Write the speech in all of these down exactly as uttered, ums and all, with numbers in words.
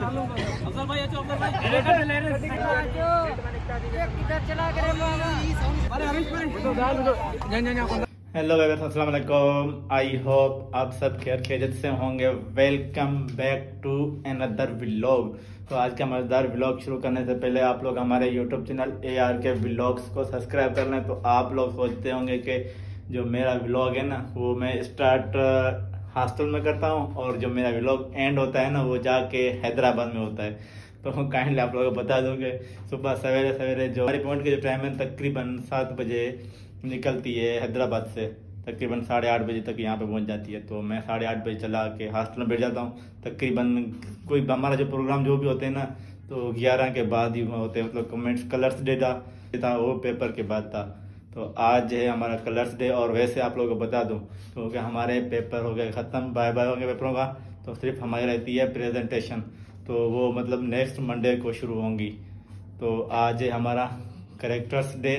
अफसर भाई अच्छा अफसर भाई एलेटर एलेटर किधर चला गए लोग। अरे अरे तो डाल दो जा जा जा। हेलो गाइस अस्सलाम वालेकुम, आई होप आप सब खैर खैरियत से होंगे। Welcome back to another vlog. तो आज का मज़ेदार व्लॉग शुरू करने से पहले आप लोग हमारे YouTube channel A R K vlogs को सब्सक्राइब कर लें। तो आप लोग सोचते होंगे कि जो मेरा व्लॉग है ना वो मैं स्टार्ट हॉस्टल में करता हूँ और जो मेरा व्लॉग एंड होता है ना वो जाके हैदराबाद में होता है। तो काइंडली आप लोगों को बता दूँ कि सुबह सवेरे सवेरे जो हमारी पॉइंट की जो टाइम है तकरीबन सात बजे निकलती है हैदराबाद से, तकरीबन साढ़े आठ बजे तक यहाँ पे पहुँच जाती है। तो मैं साढ़े आठ बजे चला के हॉस्टल में बैठ जाता हूँ। तकरीबन कोई हमारा जो प्रोग्राम जो भी होते हैं ना तो ग्यारह के बाद ही होते हैं, मतलब कमेंट्स कलर्स डे था, था वो पेपर के बाद था। तो आज है हमारा कलर्स डे। और वैसे आप लोगों को बता दूँ क्योंकि तो हमारे पेपर हो गए ख़त्म, बाय बाय हो गए पेपरों का, तो सिर्फ हमारी रहती है प्रेजेंटेशन, तो वो मतलब नेक्स्ट मंडे को शुरू होंगी। तो आज है हमारा करेक्टर्स डे।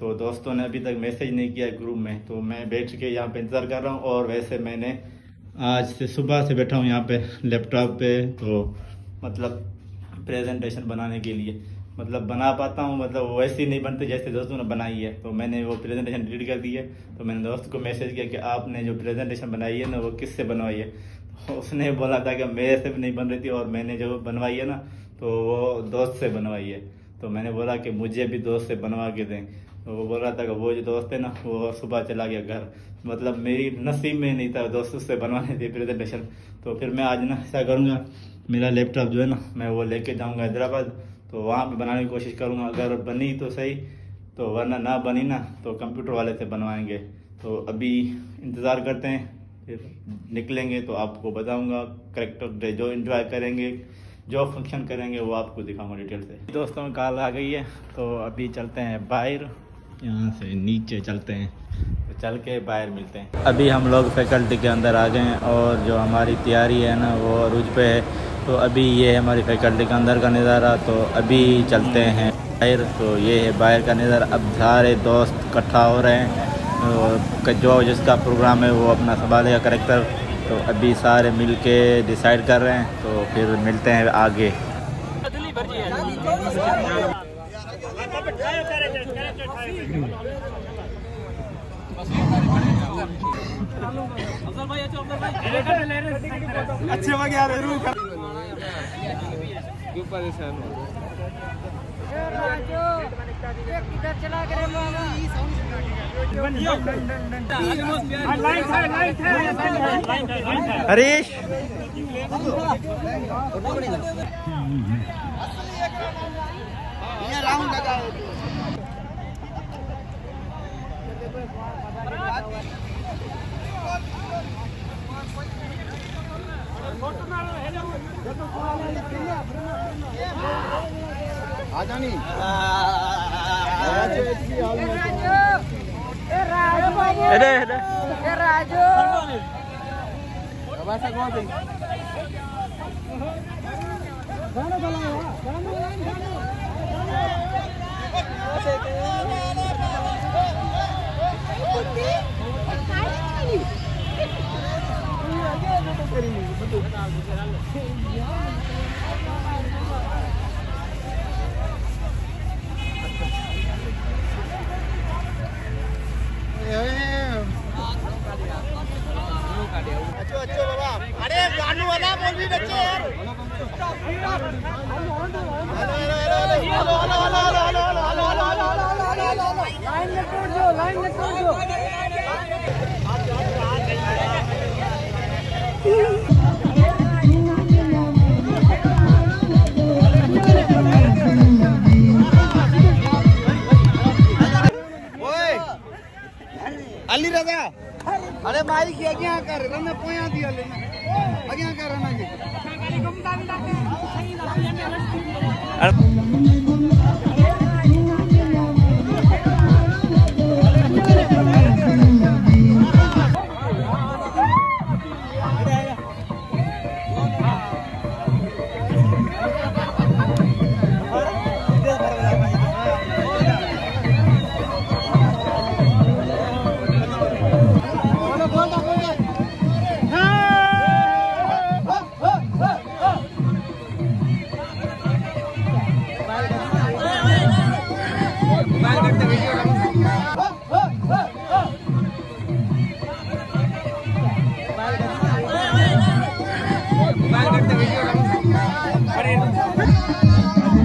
तो दोस्तों ने अभी तक मैसेज नहीं किया ग्रुप में, तो मैं बैठ के यहाँ पे इंतज़ार कर रहा हूँ। और वैसे मैंने आज से सुबह से बैठा हूँ यहाँ पे लैपटॉप पे, तो मतलब प्रेजेंटेशन बनाने के लिए, मतलब बना पाता हूँ, मतलब वो ऐसी नहीं बनती जैसे दोस्तों ने बनाई है। तो मैंने वो प्रेजेंटेशन डिलीट कर दी है। तो मैंने दोस्त को मैसेज किया कि आपने जो प्रेजेंटेशन बनाई है ना वो किससे बनवाई है। तो उसने बोला था कि मेरे से भी नहीं बन रही थी, और मैंने जो बनवाई है ना तो वो दोस्त से बनवाई है। तो मैंने बोला कि मुझे भी दोस्त से बनवा के दें। तो वो बोल रहा था कि वो जो दोस्त है ना वो सुबह चला गया घर, मतलब मेरी नसीब में नहीं था दोस्तों से बनवाने थी प्रेजेंटेशन। तो फिर मैं आज ना ऐसा करूँगा, मेरा लैपटॉप जो है ना मैं वो लेके जाऊँगा हैदराबाद, तो वहाँ पे बनाने की कोशिश करूँगा। अगर बनी तो सही, तो वरना ना बनी ना तो कंप्यूटर वाले से बनवाएंगे। तो अभी इंतज़ार करते हैं, फिर निकलेंगे तो आपको बताऊँगा। करेक्टर डे जो इंजॉय करेंगे, जो फंक्शन करेंगे वो आपको दिखाऊँगा डिटेल से। दोस्तों कार आ गई है, तो अभी चलते हैं बाहर, यहाँ से नीचे चलते हैं, तो चल के बाहर मिलते हैं। अभी हम लोग फैकल्टी के अंदर आ गए हैं और जो हमारी तैयारी है ना वो अरूज पे है। तो अभी ये है हमारी फैकल्टी के अंदर का नज़ारा। तो अभी चलते हैं बाहर। तो ये है बाहर का नज़ारा। अब सारे दोस्त इकट्ठा हो रहे हैं, तो जो जिसका प्रोग्राम है वो अपना संभालेगा करेक्टर। तो अभी सारे मिल के डिसाइड कर रहे हैं, तो फिर मिलते हैं आगे। अच्छे वाके यार क्यों परेशान हो? किधर चला गए लोग? हरीश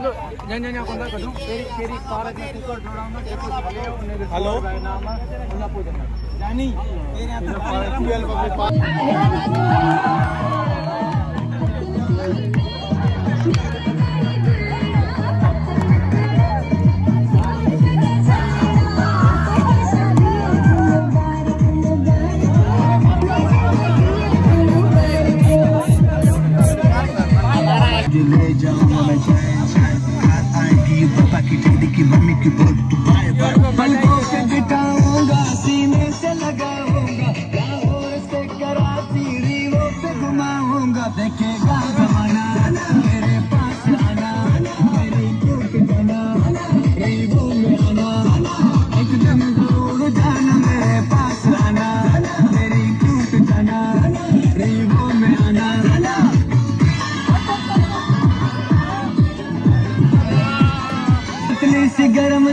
हेलो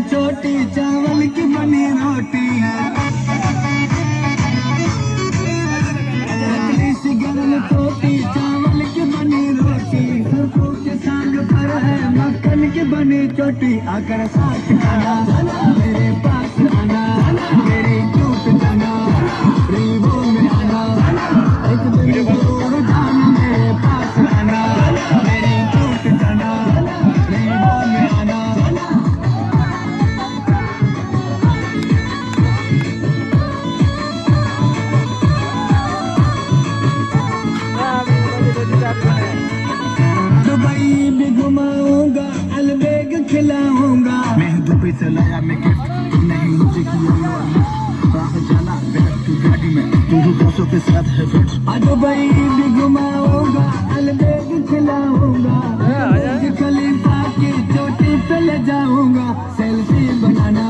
छोटी चावल की बनी रोटी है, पतली सी गर्म छोटी चावल की बनी रोटी, सरसों के साग पर है मक्खन की बनी चोटी। अगर साथ खाना मेरे पास आना, मेरी टूट जाना रीवो में आना, एक दिन दूर जाना मेरे पास आना, मेरी टूट जाना रीवो में आना। दुबई भी घुमाऊंगा, अलबेग खिलाऊंगा, मैं दुबई से लाया मैं गिफ्ट, तुमने ही मुझे किया बाहर चला बैठ गाड़ी में, तुम दोस्तों के साथ है फिट। दुबई भी घुमाऊंगा, अलबेग खिलाऊंगा, खलीफा की चोटी पे ले जाऊंगा, सेल्फी बनाना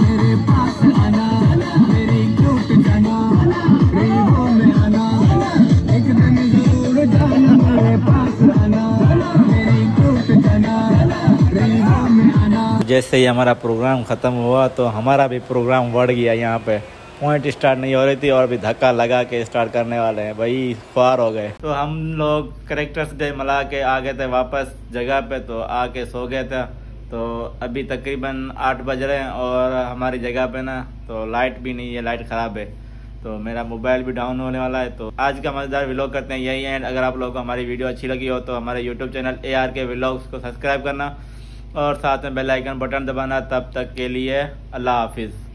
मेरे पास आना, मेरी क्यूट जाना रेवो में आना, एक दिन जरूर जाना मेरे पास आना। जैसे ही हमारा प्रोग्राम ख़त्म हुआ तो हमारा भी प्रोग्राम बढ़ गया, यहाँ पे पॉइंट स्टार्ट नहीं हो रही थी और भी धक्का लगा के स्टार्ट करने वाले हैं भाई, ख्वार हो गए। तो हम लोग करेक्टर्स डे मिला के आ गए थे वापस जगह पे, तो आके सो गए थे। तो अभी तकरीबन आठ बज रहे हैं और हमारी जगह पे ना तो लाइट भी नहीं है, लाइट ख़राब है, तो मेरा मोबाइल भी डाउन होने वाला है। तो आज का मज़ेदार व्लॉग करते हैं यही एंड। अगर आप लोगों को हमारी वीडियो अच्छी लगी हो तो हमारे YouTube channel A R K vlogs को सब्सक्राइब करना और साथ में बेल आइकन बटन दबाना। तब तक के लिए अल्लाह हाफिज़।